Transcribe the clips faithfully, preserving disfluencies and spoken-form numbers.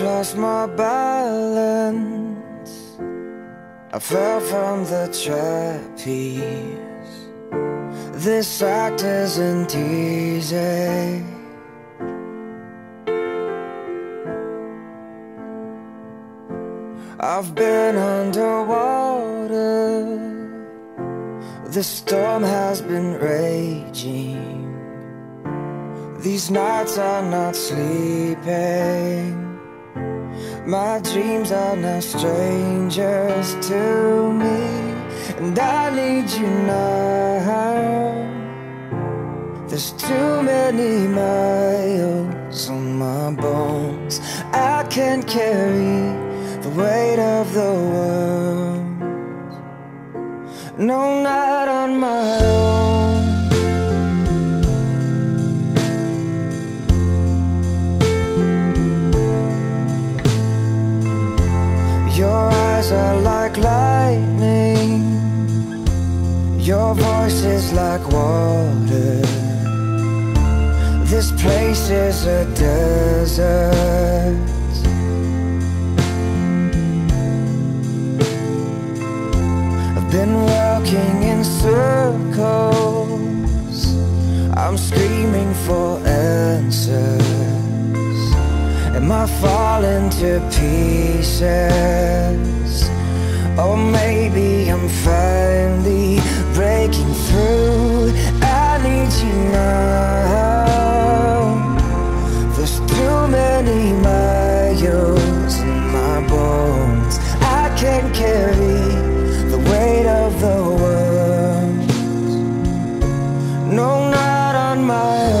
I've lost my balance. I fell from the trapeze. This act isn't easy. I've been underwater. The storm has been raging. These nights are not sleeping. My dreams are now strangers to me. And I need you now. There's too many miles on my bones. I can't carry the weight of the world. No, not on my own. Your eyes are like lightning. Your voice is like water. This place is a desert. I've been walking in circles. I'm screaming for answers. Am I falling to pieces? Or maybe I'm finally breaking through. I need you now. There's too many miles in my bones. I can't carry the weight of the world. No, not on my own.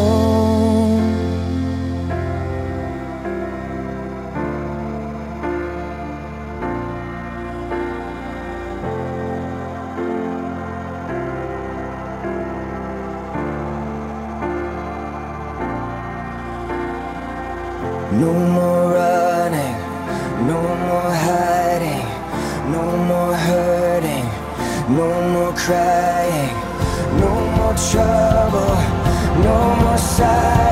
No more running, no more hiding, no more hurting, no more crying, no more trouble, no more sighing.